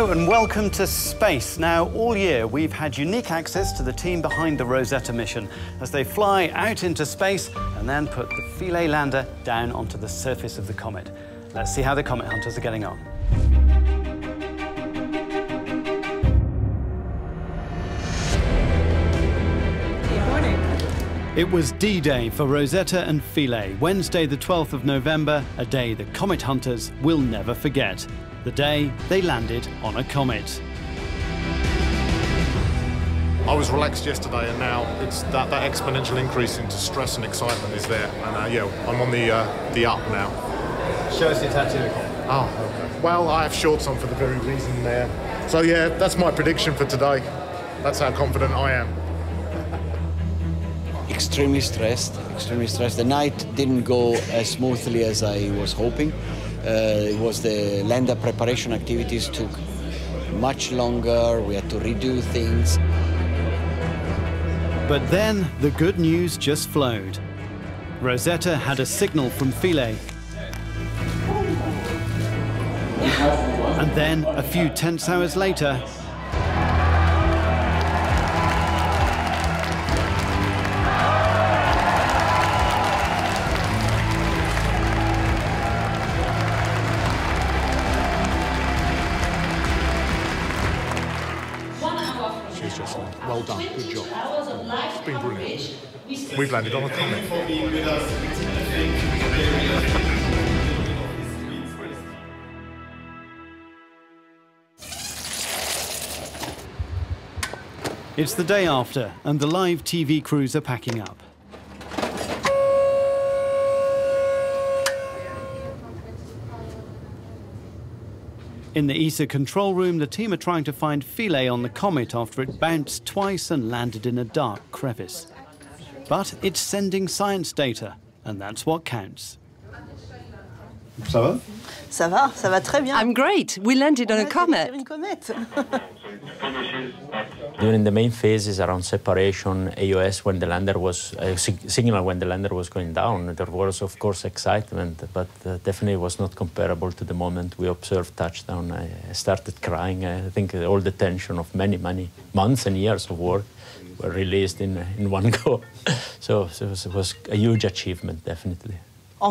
Hello and welcome to Space. Now, all year we've had unique access to the team behind the Rosetta mission as they fly out into space and then put the Philae lander down onto the surface of the comet. Let's see how the Comet Hunters are getting on. Good morning. It was D-Day for Rosetta and Philae, Wednesday the 12th of November, a day the Comet Hunters will never forget. The day they landed on a comet. I was relaxed yesterday, and now it's that exponential increase into stress and excitement is there. And yeah, I'm on the up now. Show us your tattoo. Oh, okay. Well, I have shorts on for the very reason there. So yeah, that's my prediction for today. That's how confident I am. Extremely stressed. The night didn't go as smoothly as I was hoping. It was the lander preparation activities took much longer. We had to redo things. But then the good news just flowed. Rosetta had a signal from Philae. And then, a few tense hours later, well done, good job. It's been brilliant. We've landed on a comet. It's the day after, and the live TV crews are packing up. In the ESA control room, the team are trying to find Philae on the comet after it bounced twice and landed in a dark crevice. But it's sending science data, and that's what counts. Ça va? Ça va, ça va très bien. I'm great. We landed on a comet. During the main phases around separation, AOS, when the lander was signal when the lander was going down, there was of course excitement, but definitely was not comparable to the moment we observed touchdown. I started crying. I think all the tension of many months and years of work were released in one go. so it was a huge achievement, definitely.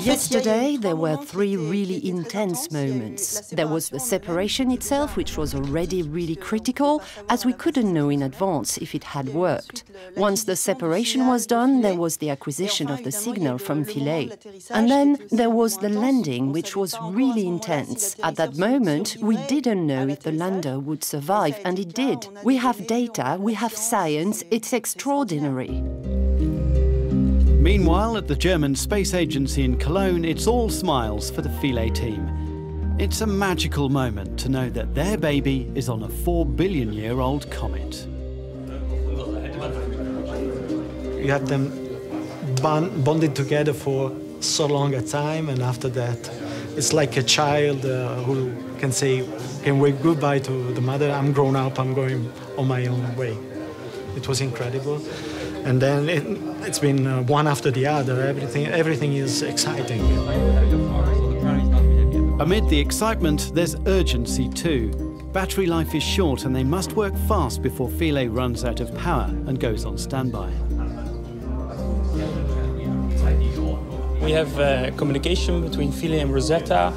Yesterday, there were three really intense moments. There was the separation itself, which was already really critical, as we couldn't know in advance if it had worked. Once the separation was done, there was the acquisition of the signal from Philae. And then there was the landing, which was really intense. At that moment, we didn't know if the lander would survive, and it did. We have data, we have science, it's extraordinary. Meanwhile, at the German Space Agency in Cologne, it's all smiles for the Philae team. It's a magical moment to know that their baby is on a 4-billion-year-old comet. You had them bonded together for so long a time, and after that, it's like a child who can say, can wave goodbye to the mother. I'm grown up, I'm going on my own way. It was incredible. And then it's been one after the other. Everything is exciting. Amid the excitement, there's urgency too. Battery life is short and they must work fast before Philae runs out of power and goes on standby. We have communication between Philae and Rosetta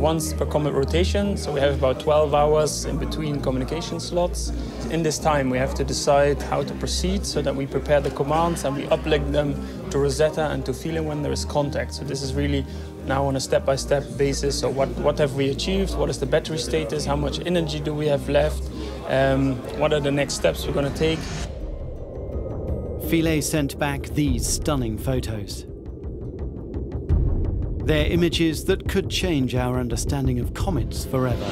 once per comet rotation, so we have about 12 hours in between communication slots. In this time we have to decide how to proceed so that we prepare the commands and we uplink them to Rosetta and to Philae when there is contact. So this is really now on a step-by-step basis, so what have we achieved, what is the battery status, how much energy do we have left, what are the next steps we're going to take. Philae sent back these stunning photos. They're images that could change our understanding of comets forever.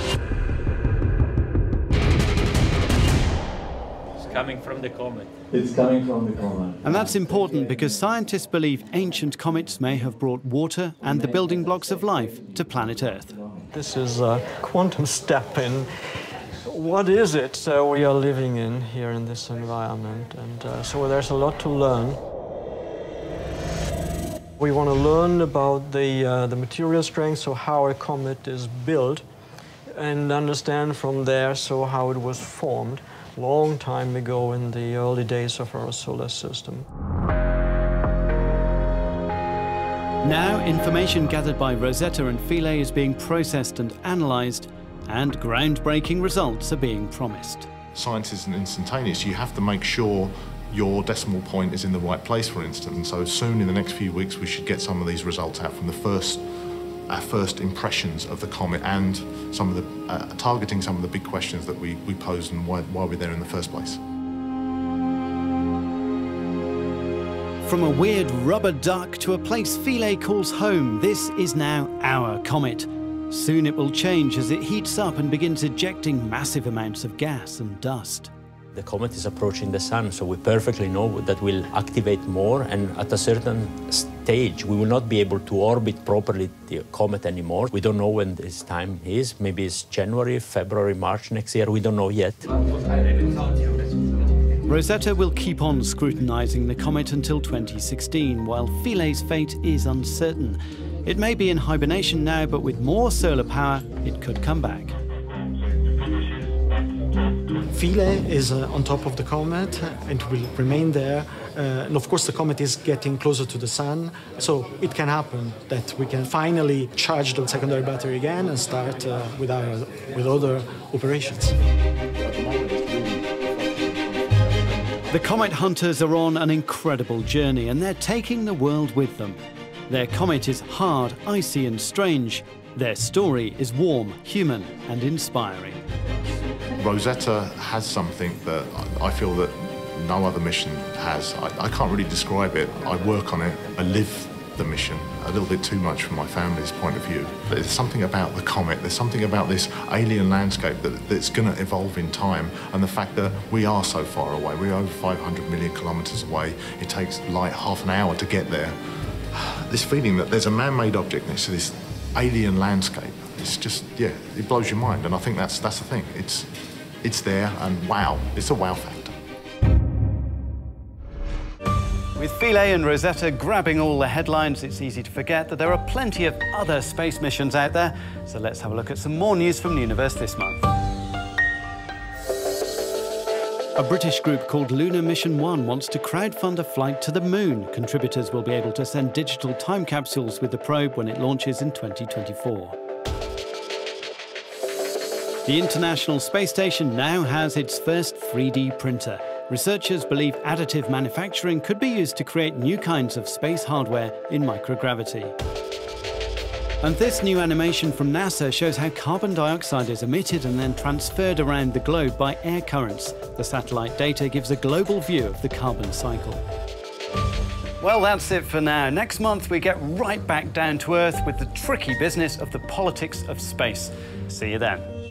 It's coming from the comet. It's coming from the comet. And that's important because scientists believe ancient comets may have brought water and the building blocks of life to planet Earth. This is a quantum step in what is it we are living in here in this environment. And so there's a lot to learn. We want to learn about the material strength, so how a comet is built, and understand from there so how it was formed long time ago in the early days of our solar system. Now information gathered by Rosetta and Philae is being processed and analysed, and groundbreaking results are being promised. Science isn't instantaneous. You have to make sure your decimal point is in the right place, for instance, and so soon in the next few weeks we should get some of these results out from the our first impressions of the comet and some of the, targeting some of the big questions that we posed and why we're there in the first place. From a weird rubber duck to a place Philae calls home, this is now our comet. Soon it will change as it heats up and begins ejecting massive amounts of gas and dust. The comet is approaching the sun, so we perfectly know that we'll activate more, and at a certain stage we will not be able to orbit properly the comet anymore. We don't know when this time is. Maybe it's January, February, March next year. We don't know yet. Rosetta will keep on scrutinizing the comet until 2016, while Philae's fate is uncertain. It may be in hibernation now, but with more solar power, it could come back. Philae is on top of the comet and will remain there. And of course the comet is getting closer to the sun, so it can happen that we can finally charge the secondary battery again and start with other operations. The Comet Hunters are on an incredible journey, and they're taking the world with them. Their comet is hard, icy and strange. Their story is warm, human and inspiring. Rosetta has something that I feel that no other mission has. I can't really describe it. I work on it. I live the mission a little bit too much from my family's point of view. But there's something about the comet. There's something about this alien landscape that's going to evolve in time, and the fact that we are so far away. We're over 500 million kilometres away. It takes like half an hour to get there. This feeling that there's a man-made object next to this alien landscape. It's just, yeah, it blows your mind, and I think that's the thing. It's there, and wow, it's a wow factor. With Philae and Rosetta grabbing all the headlines, it's easy to forget that there are plenty of other space missions out there. So let's have a look at some more news from the universe this month. A British group called Lunar Mission One wants to crowdfund a flight to the moon. Contributors will be able to send digital time capsules with the probe when it launches in 2024. The International Space Station now has its first 3D printer. Researchers believe additive manufacturing could be used to create new kinds of space hardware in microgravity. And this new animation from NASA shows how carbon dioxide is emitted and then transferred around the globe by air currents. The satellite data gives a global view of the carbon cycle. Well, that's it for now. Next month, we get right back down to Earth with the tricky business of the politics of space. See you then.